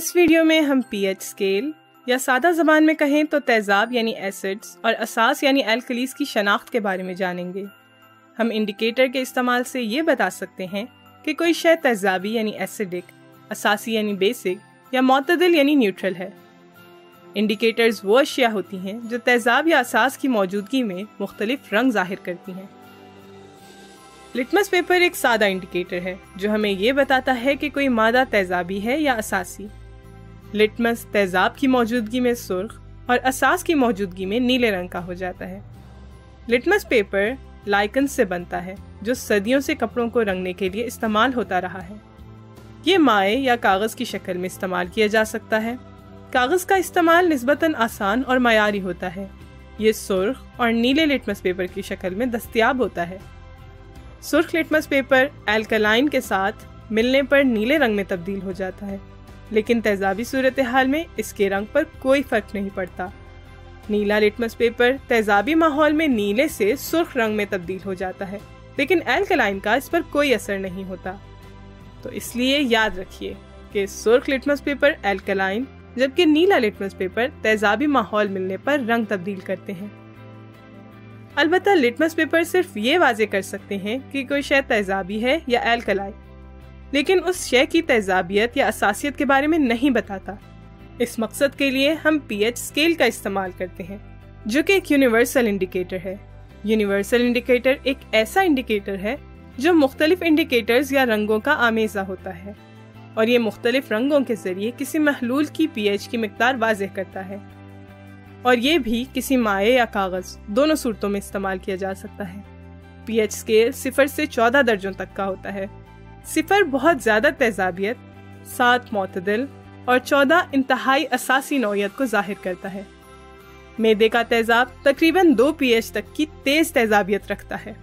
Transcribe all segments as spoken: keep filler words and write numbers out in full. इस वीडियो में हम पीएच स्केल या सादा जबान में कहें तो तेजाब यानी एसिड्स और असास यानी एल्कलीस की शनाख्त के बारे में जानेंगे। हम इंडिकेटर के इस्तेमाल से ये बता सकते हैं कि कोई शय तेजाबी यानी एसिडिक, असासी यानी बेसिक या मतदल यानी न्यूट्रल है। इंडिकेटर्स वो अशिया होती हैं जो तेजाब या असास की मौजूदगी में मुख्तलिफ रंग जाहिर करती हैं। लिटमस पेपर एक सादा इंडिकेटर है जो हमें यह बताता है कि कोई मादा तेजाबी है या असासी। लिटमस तेजाब की मौजूदगी में सुर्ख और असास की मौजूदगी में नीले रंग का हो जाता है। लिटमस पेपर लाइकन से बनता है जो सदियों से कपड़ों को रंगने के लिए इस्तेमाल होता रहा है। ये माए या कागज़ की शक्ल में इस्तेमाल किया जा सकता है। कागज़ का इस्तेमाल निस्बतन आसान और मयारी होता है। ये सुर्ख और नीले लिटमस पेपर की शक्ल में दस्तियाब होता है। सुर्ख लिटमस पेपर एल्कलाइन के साथ मिलने पर नीले रंग में तब्दील हो जाता है, लेकिन तेजाबी सूरत हाल में इसके रंग पर कोई फ़र्क नहीं पड़ता। नीला लिटमस पेपर तेजाबी माहौल में नीले से सुर्ख रंग में तब्दील हो जाता है, लेकिन एल्कलाइन का इस पर कोई असर नहीं होता। तो इसलिए याद रखिए कि सुर्ख लिटमस पेपर एल्कलाइन जबकि नीला लिटमस पेपर तेजाबी माहौल मिलने पर रंग तब्दील करते हैं। अलबत्ता लिटमस पेपर सिर्फ ये वाजे कर सकते हैं कि कोई शय तेजाबी है या एल्कलाइन, लेकिन उस शय की तेजाबियत या असासियत के बारे में नहीं बताता। इस मकसद के लिए हम पीएच स्केल का इस्तेमाल करते हैं जो कि एक यूनिवर्सल इंडिकेटर है। यूनिवर्सल इंडिकेटर एक ऐसा इंडिकेटर है जो मुख्तलिफ इंडिकेटर्स या रंगों का आमेज़ा होता है और ये मुख्तलिफ रंगों के ज़रिए किसी महलूल की पीएच की मिकदार वाज़ह करता है, और ये भी किसी माए या कागज़ दोनों सूरतों में इस्तेमाल किया जा सकता है। पीएच स्केल सिफर से चौदह दर्जों तक का होता है। सिफर बहुत ज़्यादा तेजाबियत, सात मतदल और चौदह इंतहाई असासी नौयत को जाहिर करता है। मेदे का तेजाब तकरीबन दो पीएच तक की तेज़ तेजाबियत रखता है।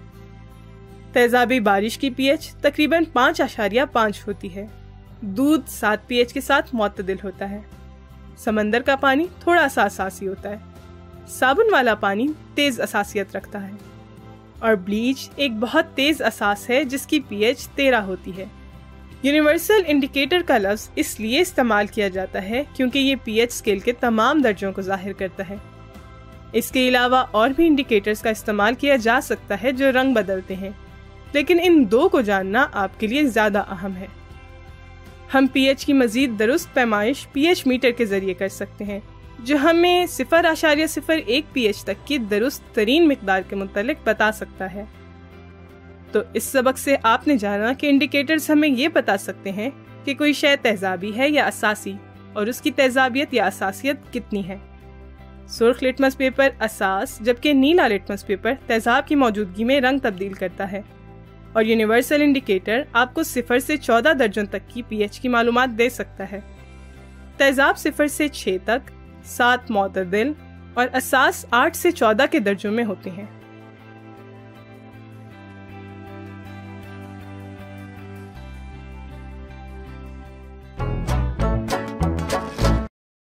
तेजाबी बारिश की पीएच तकरीबन पाँच आशारिया पाँच होती है। दूध सात पीएच के साथ मतदिल होता है। समंदर का पानी थोड़ा सा असासी होता है। साबुन वाला पानी तेज़ असासियत रखता है, और ब्लीच एक बहुत तेज़ असास है जिसकी पीएच तेरह होती है। यूनिवर्सल इंडिकेटर का लफ्ज़ इसलिए इस्तेमाल किया जाता है क्योंकि ये पीएच स्केल के तमाम दर्जों को जाहिर करता है। इसके अलावा और भी इंडिकेटर्स का इस्तेमाल किया जा सकता है जो रंग बदलते हैं, लेकिन इन दो को जानना आपके लिए ज़्यादा अहम है। हम पीएच की मज़ीद दुरुस्त पैमाइश पीएच मीटर के ज़रिए कर सकते हैं जो हमें सिफर आशारिया सिफर एक पीएच तक की दुरुस्त तरीन मकदार के मुतल्लिक बता सकता है। तो इस सबक से आपने जाना कि इंडिकेटर्स हमें ये बता सकते हैं कि कोई शय तेजाबी है या असासी और उसकी तेजाबियत या असासियत कितनी है। सुर्ख लिटमस पेपर असास जबकि नीला लिटमस पेपर तेजाब की मौजूदगी में रंग तब्दील करता है, और यूनिवर्सल इंडिकेटर आपको सिफर से चौदह दर्जन तक की पीएच की मालूमात दे सकता है। तेजाब सिफर से छः तक, सात मतदिल और असास आठ से चौदह के दर्जों में होते हैं।